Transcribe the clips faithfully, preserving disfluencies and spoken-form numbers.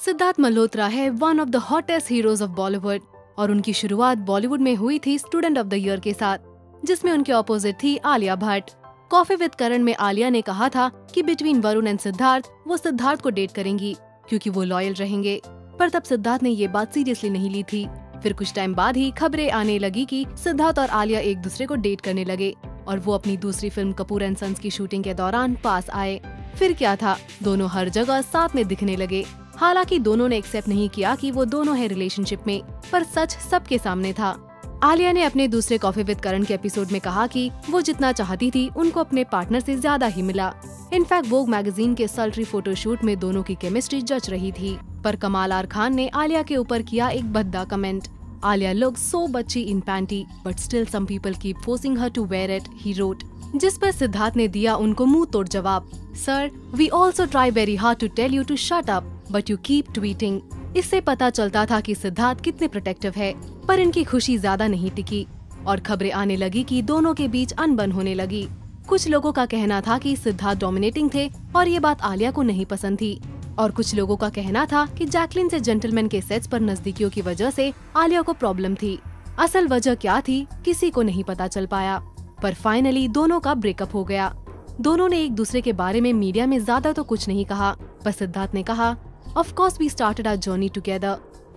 सिद्धार्थ मल्होत्रा है one of the hottest heroes of Bollywood और उनकी शुरुआत बॉलीवुड में हुई थी स्टूडेंट ऑफ द ईयर के साथ, जिसमें उनके ऑपोजिट थी आलिया भट्ट। कॉफी विद करण में आलिया ने कहा था कि बिटवीन वरुण एंड सिद्धार्थ वो सिद्धार्थ को डेट करेंगी क्योंकि वो लॉयल रहेंगे, पर तब सिद्धार्थ ने ये बात सीरियसली नहीं ली थी। फिर कुछ टाइम बाद ही खबरें आने लगी कि सिद्धार्थ और आलिया एक दूसरे को डेट करने लगे और वो अपनी दूसरी फिल्म कपूर एंड सन्स की शूटिंग के दौरान पास आए। फिर क्या था, दोनों हर जगह साथ में दिखने लगे। हालांकि दोनों ने एक्सेप्ट नहीं किया कि वो दोनों है रिलेशनशिप में, पर सच सबके सामने था। आलिया ने अपने दूसरे कॉफी विद करण के एपिसोड में कहा कि वो जितना चाहती थी उनको अपने पार्टनर से ज्यादा ही मिला। इनफैक्ट वोग मैगजीन के सल्ट्री फोटोशूट में दोनों की केमिस्ट्री जच रही थी, पर कमाल आर खान ने आलिया के ऊपर किया एक भद्दा कमेंट। आलिया लुक सो बच्ची in panty but still some people keep forcing her to wear it, he wrote, जिस पर सिद्धार्थ ने दिया उनको मुंह तोड़ जवाब, sir we also try very hard to tell you to shut up but you keep tweeting. इससे पता चलता था कि सिद्धार्थ कितने प्रोटेक्टिव है, पर इनकी खुशी ज्यादा नहीं टिकी और खबरें आने लगी कि दोनों के बीच अनबन होने लगी। कुछ लोगों का कहना था कि सिद्धार्थ डोमिनेटिंग थे और ये बात आलिया को नहीं पसंद थी, और कुछ लोगों का कहना था कि जैकलिन से जेंटलमैन के सेट्स पर नजदीकियों की वजह से आलिया को प्रॉब्लम थी। असल वजह क्या थी किसी को नहीं पता चल पाया, पर फाइनली दोनों का ब्रेकअप हो गया। दोनों ने एक दूसरे के बारे में मीडिया में ज्यादा तो कुछ नहीं कहा, पर सिद्धार्थ ने कहा, Of course we started our journey together.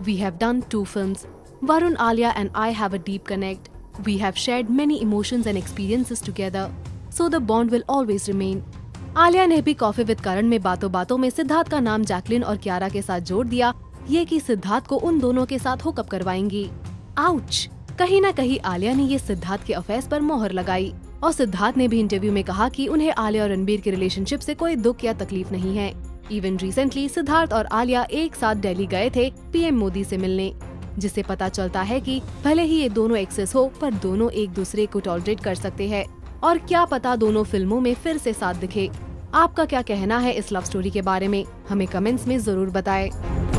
We have done two films. Varun, Alia and I have a deep connect. We have shared many emotions and experiences together. So the bond will always remain. Alia ने भी coffee with Karan में बातों बातों में सिद्धार्थ का नाम Jacqueline और क्यारा के साथ जोड़ दिया, ये कि सिद्धार्थ को उन दोनों के साथ हुकअप करवाएंगी। आउच! कहीं न कहीं आलिया ने ये सिद्धार्थ के अफेयर्स पर मोहर लगाई, और सिद्धार्थ ने भी इंटरव्यू में कहा कि उन्हें आलिया और रणबीर के रिलेशनशिप से कोई दुख या तकलीफ नहीं है। इवन रिसेंटली सिद्धार्थ और आलिया एक साथ दिल्ली गए थे पीएम मोदी से मिलने, जिससे पता चलता है कि भले ही ये दोनों एक्सेस हो पर दोनों एक दूसरे को टॉलरेट कर सकते हैं, और क्या पता दोनों फिल्मों में फिर से साथ दिखे। आपका क्या कहना है इस लव स्टोरी के बारे में, हमें कमेंट्स में जरूर बताएं।